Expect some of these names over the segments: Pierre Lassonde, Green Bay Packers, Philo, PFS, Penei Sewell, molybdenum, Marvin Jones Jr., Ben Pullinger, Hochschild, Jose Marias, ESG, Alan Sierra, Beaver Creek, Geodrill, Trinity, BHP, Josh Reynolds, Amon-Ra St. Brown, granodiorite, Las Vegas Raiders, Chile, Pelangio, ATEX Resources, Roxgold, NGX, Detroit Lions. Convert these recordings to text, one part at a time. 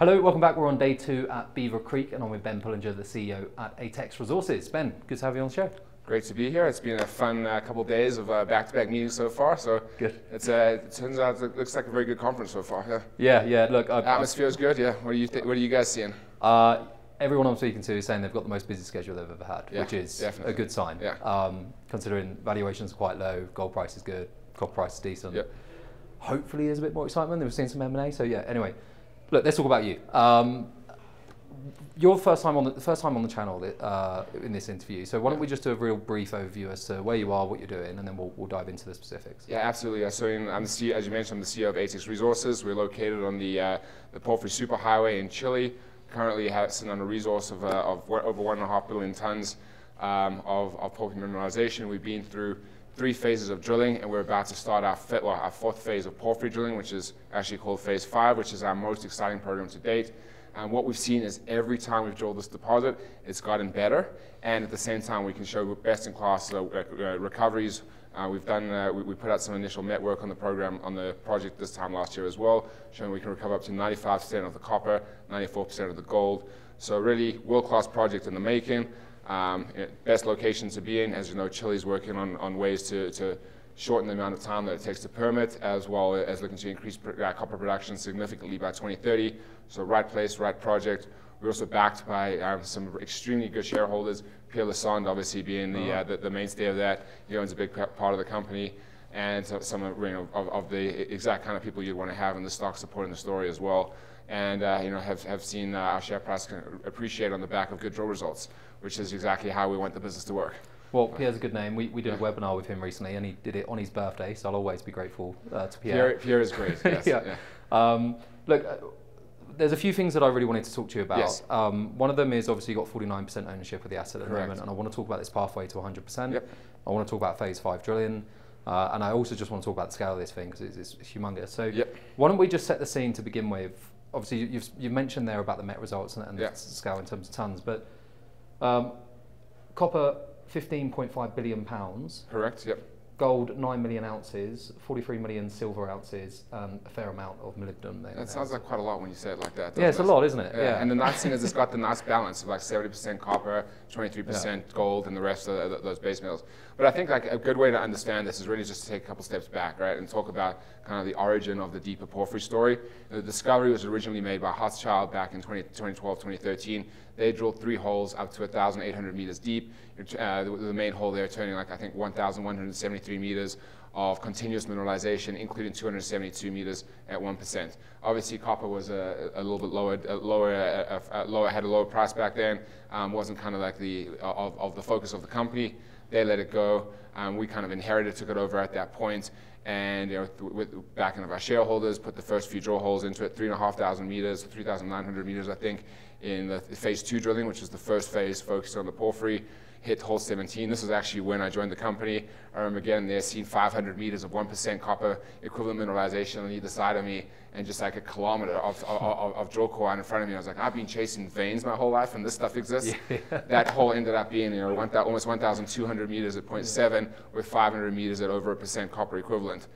Hello, welcome back. We're on day two at Beaver Creek and I'm with Ben Pullinger, the CEO at ATEX Resources. Ben, good to have you on the show. Great to be here. It's been a fun couple of days of back-to-back meetings so far. So good. It's, it turns out it looks like a very good conference so far. Yeah, look, atmosphere is good. Yeah. What are you guys seeing? Everyone I'm speaking to is saying they've got the most busy schedule they've ever had, which is definitely a good sign. Yeah. Considering valuations are quite low, gold price is good, copper price is decent. Yeah. Hopefully, there's a bit more excitement. We've seen some M&A. So yeah. Anyway. Look, let's talk about you. Your first time on the channel in this interview. So why don't we just do a real brief overview as to where you are, what you're doing, and then we'll dive into the specifics. Yeah, absolutely. So I'm the CEO, as you mentioned, I'm the CEO of ATEX Resources. We're located on the Porphyry Superhighway in Chile. Currently sitting on a resource of over 1.5 billion tons of porphyry mineralization. We've been through 3 phases of drilling, and we're about to start our 4th phase of porphyry drilling, which is actually called phase 5, which is our most exciting program to date. And what we've seen is every time we've drilled this deposit, it's gotten better, and at the same time we can show best-in-class recoveries. We put out some initial met work on the program, on the project this time last year as well, showing we can recover up to 95% of the copper, 94% of the gold. So really world-class project in the making. Best location to be in. As you know, Chile's working on ways to shorten the amount of time that it takes to permit, as well as looking to increase copper production significantly by 2030. So right place, right project. We're also backed by some extremely good shareholders. Pierre Lassonde, obviously, being the mainstay of that. He owns a big part of the company, and some of the exact kind of people you'd want to have in the stock supporting the story as well. And have seen our share price appreciate on the back of good drill results, which is exactly how we want the business to work. Well, Pierre's a good name. We did a webinar with him recently, and he did it on his birthday, so I'll always be grateful to Pierre. Pierre is great, yes. Look, there's a few things that I really wanted to talk to you about. Yes. One of them is obviously you've got 49% ownership of the asset at the moment, and I want to talk about this pathway to 100%. Yep. I want to talk about phase 5 drilling. And I also just want to talk about the scale of this thing, because it's humongous. So why don't we just set the scene to begin with? Obviously, you've mentioned there about the met results and the scale in terms of tons, but copper, 15.5 billion pounds. Correct, yep. Gold, 9 million ounces, 43 million silver ounces, a fair amount of molybdenum there. That sounds like quite a lot when you say it like that. Yeah, it's a lot, isn't it? Yeah. And the nice thing is it's got the nice balance of like 70% copper, 23% gold, and the rest of those base metals. But I think like a good way to understand this is really just to take a couple steps back, right, and talk about kind of the origin of the deeper porphyry story. The discovery was originally made by Hochschild back in 2012, 2013. They drilled 3 holes up to 1,800 meters deep. The main hole there turning like, I think, 1,173 meters of continuous mineralization, including 272 meters at 1%. Obviously, copper was a little bit lower, had a lower price back then. Wasn't kind of like of the focus of the company. They let it go. We kind of inherited, took it over at that point, and with backing of our shareholders, put the first few drill holes into it, 3,500 meters, 3,900 meters, I think, in the phase 2 drilling, which is the first phase focused on the porphyry. Hit hole 17. This was actually when I joined the company. I remember again there seeing 500 meters of 1% copper equivalent mineralization on either side of me, and just like a kilometer of drill core in front of me. I was like, I've been chasing veins my whole life, and this stuff exists. Yeah. That hole ended up being almost 1,200 meters at 0.7, with 500 meters at over 1% copper equivalent.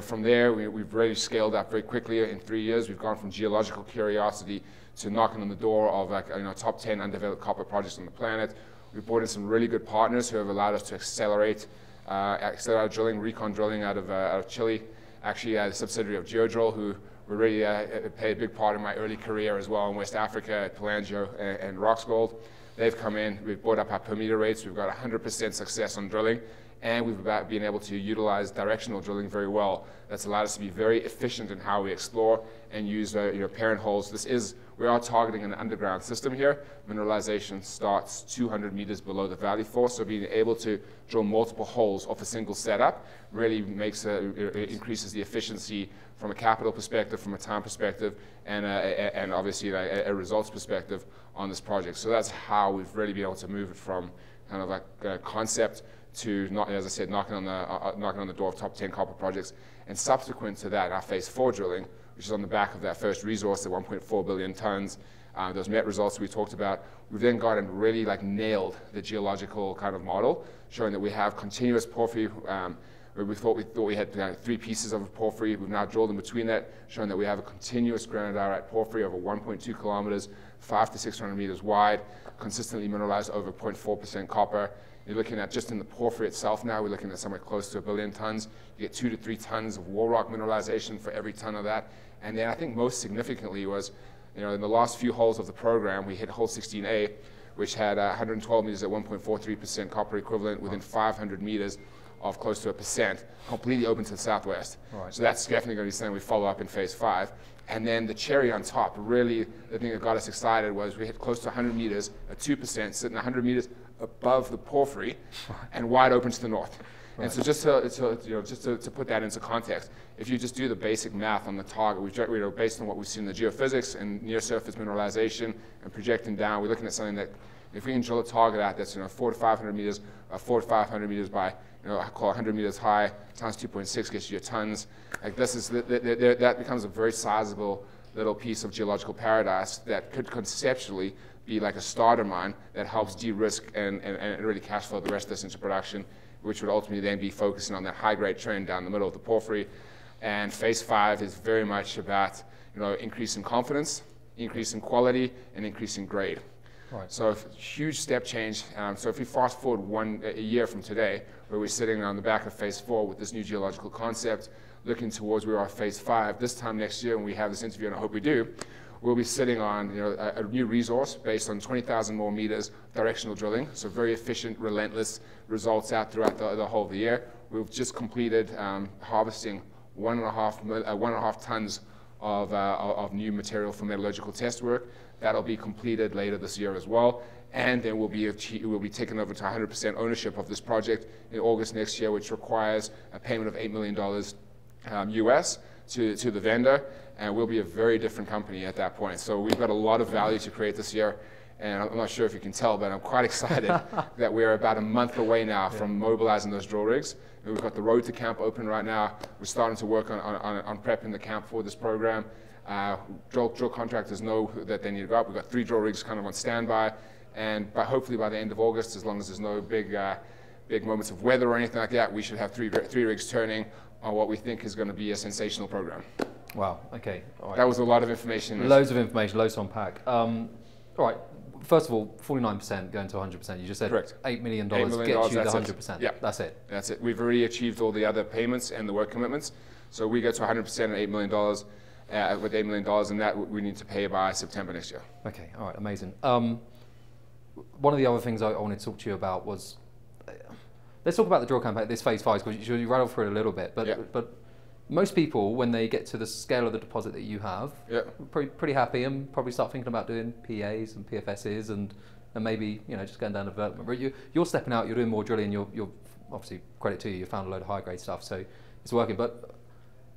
From there, we've really scaled up very quickly. In 3 years, we've gone from geological curiosity to knocking on the door of like top 10 undeveloped copper projects on the planet. We brought in some really good partners who have allowed us to accelerate our drilling, recon drilling out of Chile. Actually, a subsidiary of Geodrill, who really played a big part in my early career as well in West Africa at Pelangio and Roxgold. They've come in, we've brought up our per meter rates, we've got 100% success on drilling, and we've been able to utilize directional drilling very well. That's allowed us to be very efficient in how we explore and use parent holes. We are targeting an underground system here. Mineralization starts 200 meters below the valley floor, so being able to drill multiple holes off a single setup really increases the efficiency from a capital perspective, from a time perspective, and obviously a results perspective on this project. So that's how we've really been able to move it from kind of like a concept to, as I said, knocking on the door of top 10 copper projects. And subsequent to that, our phase 4 drilling, which is on the back of that first resource at 1.4 billion tons. Those met results we talked about. We've then gone and really nailed the geological kind of model, showing that we have continuous porphyry We thought we had three pieces of a porphyry. We've now drilled in between that, showing that we have a continuous granodiorite porphyry over 1.2 kilometers, 500 to 600 meters wide, consistently mineralized over 0.4% copper. You're looking at, just in the porphyry itself now, we're looking at somewhere close to 1 billion tons. You get 2 to 3 tons of wall rock mineralization for every ton of that. And then I think most significantly was, you know, in the last few holes of the program, we hit hole 16A, which had 112 meters at 1.43% copper equivalent within 500 meters of close to 1%, completely open to the southwest. Right. So that's definitely going to be something we follow up in phase 5. And then the cherry on top, really, the thing that got us excited was we hit close to 100 meters at 2%, sitting 100 meters above the porphyry and wide open to the north. Right. And so just to put that into context, if you just do the basic math on the target, based on what we've seen in the geophysics and near-surface mineralization and projecting down, we're looking at something that, if we can drill a target out that's 4 to 500 meters by, I call 100 meters high, times 2.6 gets you your tons. Like this is, that becomes a very sizable little piece of geological paradise that could conceptually be like a starter mine that helps de-risk and really cash flow the rest of this into production, which would ultimately then be focusing on that high-grade trend down the middle of the porphyry. And phase 5 is very much about, increasing confidence, increasing quality, and increasing grade. Right. So huge step change. So if we fast forward a year from today, where we're sitting on the back of phase 4 with this new geological concept, looking towards where we are phase 5, this time next year when we have this interview, and I hope we do, we'll be sitting on a new resource based on 20,000 more meters directional drilling, so very efficient, relentless results out throughout the whole of the year. We've just completed harvesting 1.5 tons of new material for metallurgical test work. That'll be completed later this year as well, and then we'll be taken over to 100% ownership of this project in August next year, which requires a payment of $8 million US to the vendor, and we'll be a very different company at that point. So we've got a lot of value to create this year, and I'm not sure if you can tell, but I'm quite excited that we're about a month away now from mobilizing those drill rigs. We've got the road to camp open right now. We're starting to work on prepping the camp for this program. Drill contractors know that they need to go up. We've got 3 drill rigs kind of on standby, and hopefully by the end of August, as long as there's no big moments of weather or anything like that, we should have three rigs turning on what we think is going to be a sensational program. Wow, okay. All right. That was a lot of information. Loads of information, loads to unpack. All right, first of all, 49% going to 100%. You just said correct. $8 million gets you to 100%. Yeah. That's it. That's it. We've already achieved all the other payments and the work commitments, so we go to 100% at $8 million. With $8 million, and that we need to pay by September next year. Okay, all right, amazing. One of the other things I wanted to talk to you about was, let's talk about the drill campaign, this phase 5, because you rattled through it a little bit, but, yeah. But most people, when they get to the scale of the deposit that you have, yeah. pretty happy and probably start thinking about doing PAs and PFSs and maybe just going down the development route. You're stepping out, you're doing more drilling, you're obviously, credit to you, you found a load of high-grade stuff, so it's working. But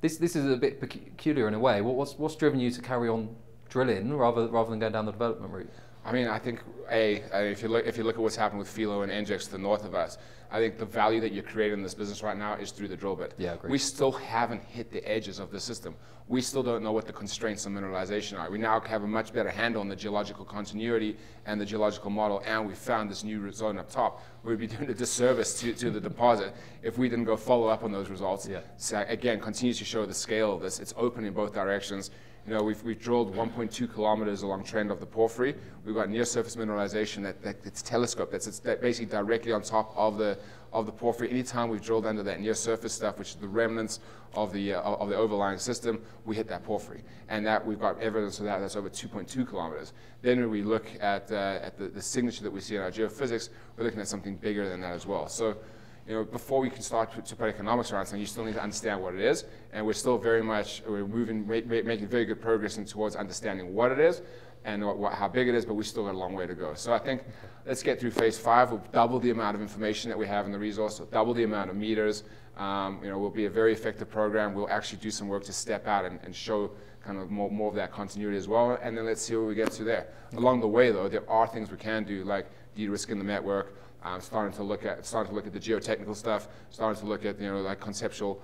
This is a bit peculiar in a way. What's driven you to carry on drilling rather than going down the development route? I mean, I think if you look at what's happened with Philo and NGX to the north of us, I think the value that you're creating in this business right now is through the drill bit. Yeah, agreed. We still haven't hit the edges of the system. We still don't know what the constraints on mineralization are. We now have a much better handle on the geological continuity and the geological model, and we found this new zone up top. We'd be doing a disservice to the deposit if we didn't go follow up on those results. Yeah. So again, continues to show the scale of this. It's open in both directions. We've drilled 1.2 kilometers along trend of the porphyry. We've got near-surface mineralization that's telescoped. That's basically directly on top of the porphyry. Anytime we've drilled under that near-surface stuff, which is the remnants of the overlying system, we hit that porphyry, and that we've got evidence of that. That's over 2.2 kilometers. Then when we look at the signature that we see in our geophysics, we're looking at something bigger than that as well. So, before we can start to put economics around something, you still need to understand what it is, and we're still very much, making very good progress towards understanding what it is and how big it is, but we still got a long way to go. So I think let's get through phase 5. We'll double the amount of information that we have in the resource, so double the amount of meters. We'll be a very effective program. We'll actually do some work to step out and show kind of more of that continuity as well, and then let's see where we get to there. Along the way, though, there are things we can do, like de-risking the network, starting to look at the geotechnical stuff, starting to look at like conceptual,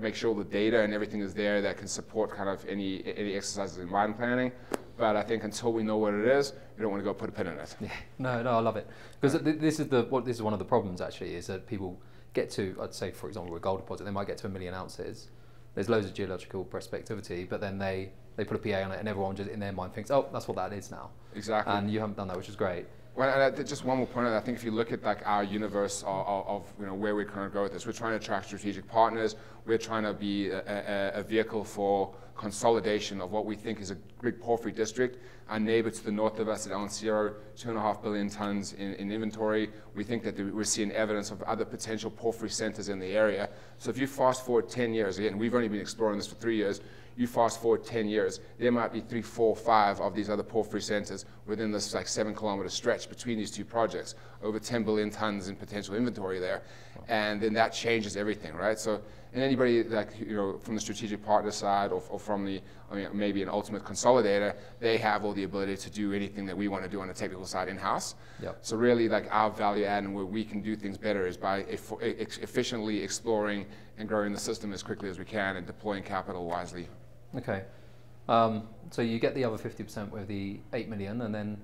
make sure all the data and everything is there that can support kind of any exercises in mine planning. But I think until we know what it is, you don't want to go put a pin in it. Yeah. No, I love it, because this is one of the problems actually, is that people get to, I'd say, for example, a gold deposit, they might get to 1 million ounces. There's loads of geological prospectivity, but then they put a PA on it and everyone just in their mind thinks, oh, that's what that is now. Exactly. And you haven't done that, which is great. Well, and just one more point on that. I think if you look at like our universe of you know where we're going to go with this, we're trying to attract strategic partners. We're trying to be a vehicle for consolidation of what we think is a big porphyry district. Our neighbor to the north of us at Alan Sierra, 2.5 billion tons in inventory. We think that we're seeing evidence of other potential porphyry centers in the area. So if you fast forward 10 years, again, we've only been exploring this for 3 years. You fast forward 10 years, there might be 3, 4, 5 of these other porphyry centers within this like 7-kilometer stretch between these two projects, over 10 billion tons in potential inventory there. Wow. And then that changes everything, right? So, and anybody like, you know, from the strategic partner side or from the, I mean, maybe an ultimate consolidator, they have all the ability to do anything that we want to do on the technical side in-house. Yep. So really like our value add and where we can do things better is by efficiently exploring and growing the system as quickly as we can and deploying capital wisely. Okay, so you get the other 50% with the 8 million and then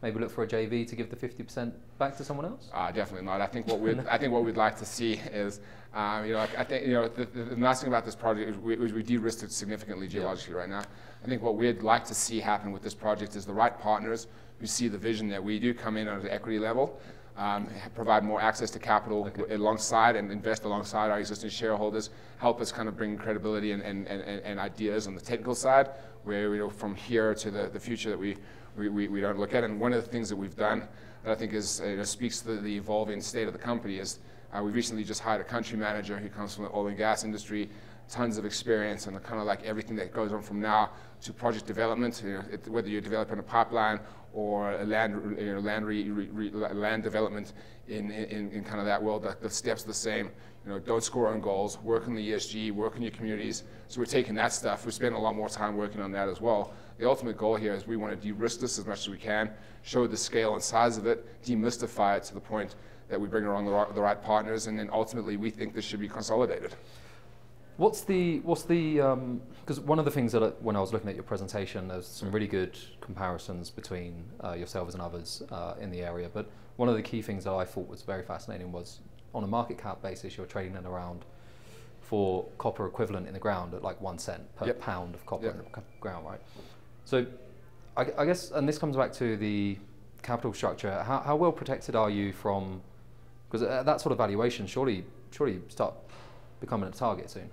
maybe look for a JV to give the 50% back to someone else? Definitely not. I think what we'd, I think what we'd like to see is, you know, I think, you know, the nice thing about this project is we de-risked it significantly geologically right now. I think what we'd like to see happen with this project is the right partners who see the vision that we do come in at an equity level, provide more access to capital alongside and invest alongside our existing shareholders, help us kind of bring credibility and ideas on the technical side, where you know, from here to the future that we don't look at. And one of the things that we've done that I think is, you know, speaks to the evolving state of the company is we recently just hired a country manager who comes from the oil and gas industry, tons of experience and kind of like everything that goes on from now to project development, you know, whether you're developing a pipeline or a land, you know, land development in kind of that world, the steps are the same. You know, don't score on goals, work in the ESG, work in your communities. So we're taking that stuff. We spend a lot more time working on that as well. The ultimate goal here is we want to de-risk this as much as we can, show the scale and size of it, demystify it to the point that we bring along the right partners, and then ultimately we think this should be consolidated. Because one of the things that when I was looking at your presentation, there's some really good comparisons between yourselves and others in the area. But one of the key things that I thought was very fascinating was on a market cap basis, you're trading at around for copper equivalent in the ground at like 1 cent per pound of copper in the ground, right? So I guess, and this comes back to the capital structure, how well protected are you from, because at that sort of valuation, surely you start becoming a target soon.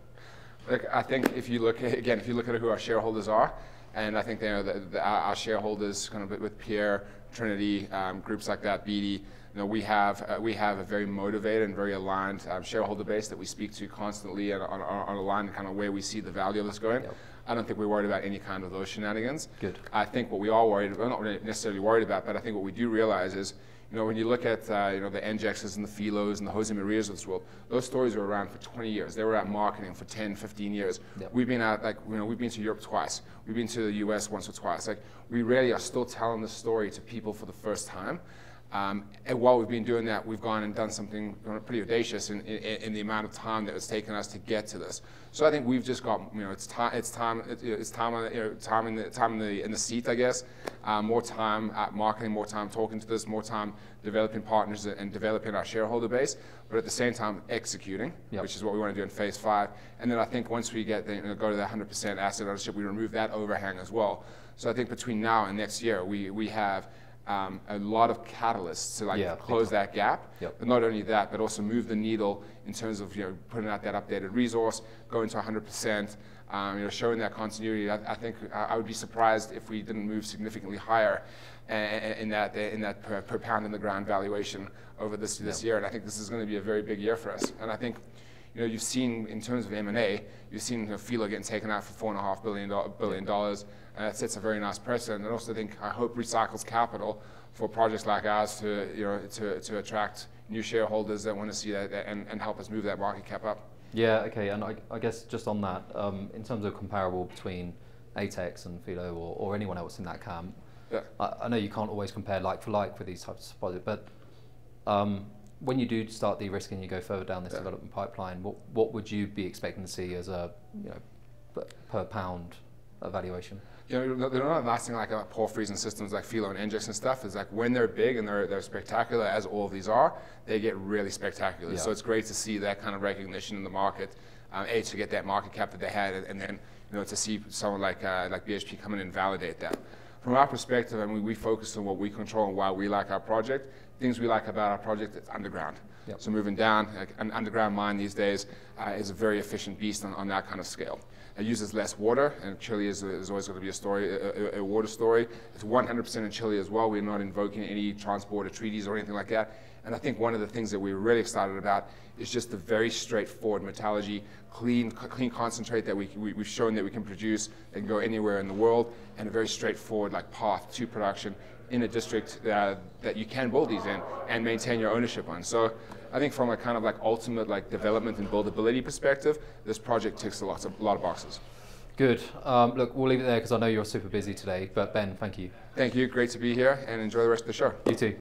Look, I think if you look at, again, if you look at who our shareholders are, and I think they know our shareholders, kind of with Pierre, Trinity, groups like that, BD, you know, we have a very motivated and very aligned shareholder base that we speak to constantly and on a line kind of where we see the value of this going. Yep. I don't think we're worried about any kind of those shenanigans. Good. I think what we are worried about, not really necessarily worried about, but I think what we do realize is, you know, when you look at you know, the NGXs and the Philos and the Jose Marias of this world, those stories were around for 20 years. They were out marketing for 10, 15 years. Yep. We've been out, like, you know, we've been to Europe twice. We've been to the US once or twice. Like, we really are still telling the story to people for the first time. And while we've been doing that, we've gone and done something pretty audacious in the amount of time that it's taken us to get to this. So I think we've just got, you know, it's time in the seat, I guess. More time at marketing, more time talking to this, more time developing partners and developing our shareholder base, but at the same time executing, which is what we want to do in phase 5. And then I think once we get the, you know, go to the 100% asset ownership, we remove that overhang as well. So I think between now and next year, we have a lot of catalysts to like close that gap, but not only that, but also move the needle in terms of, you know, putting out that updated resource, going to 100%, you know, showing that continuity. I think I would be surprised if we didn't move significantly higher in that per pound in the ground valuation over this year. And I think this is going to be a very big year for us. And I think, you know, you've seen in terms of M&A, you've seen, you know, Philo getting taken out for $4.5 billion. And that sets a very nice precedent. And also think, I hope recycles capital for projects like ours to, you know, to attract new shareholders that want to see that and help us move that market cap up. Yeah, okay, and I guess just on that, in terms of comparable between ATEX and Philo or anyone else in that camp, I know you can't always compare like for like for these types of projects, but when you do start de-risking, you go further down this development pipeline, what would you be expecting to see as a, you know, per pound evaluation? You know, they're not lasting like porphyries and systems like Philo and NGX and stuff. It's like when they're big and they're spectacular, as all of these are, they get really spectacular. Yeah. So it's great to see that kind of recognition in the market. A, to get that market cap that they had, and then you know, to see someone like BHP come in and validate that. From our perspective, I mean, we focus on what we control and why we like our project. Things we like about our project, it's underground. Yep. So moving down, like an underground mine these days is a very efficient beast on that kind of scale. It uses less water, and Chile is always going to be a story, a water story. It's 100% in Chile as well. We're not invoking any trans-border treaties or anything like that. And I think one of the things that we're really excited about is just the very straightforward metallurgy, clean concentrate that we've shown that we can produce and go anywhere in the world, and a very straightforward like path to production in a district that you can build these in and maintain your ownership on. So I think from a kind of like ultimate like development and buildability perspective, this project ticks a lot of boxes. Good. Look, we'll leave it there because I know you're super busy today, but Ben, thank you. Thank you. Great to be here and enjoy the rest of the show. You too.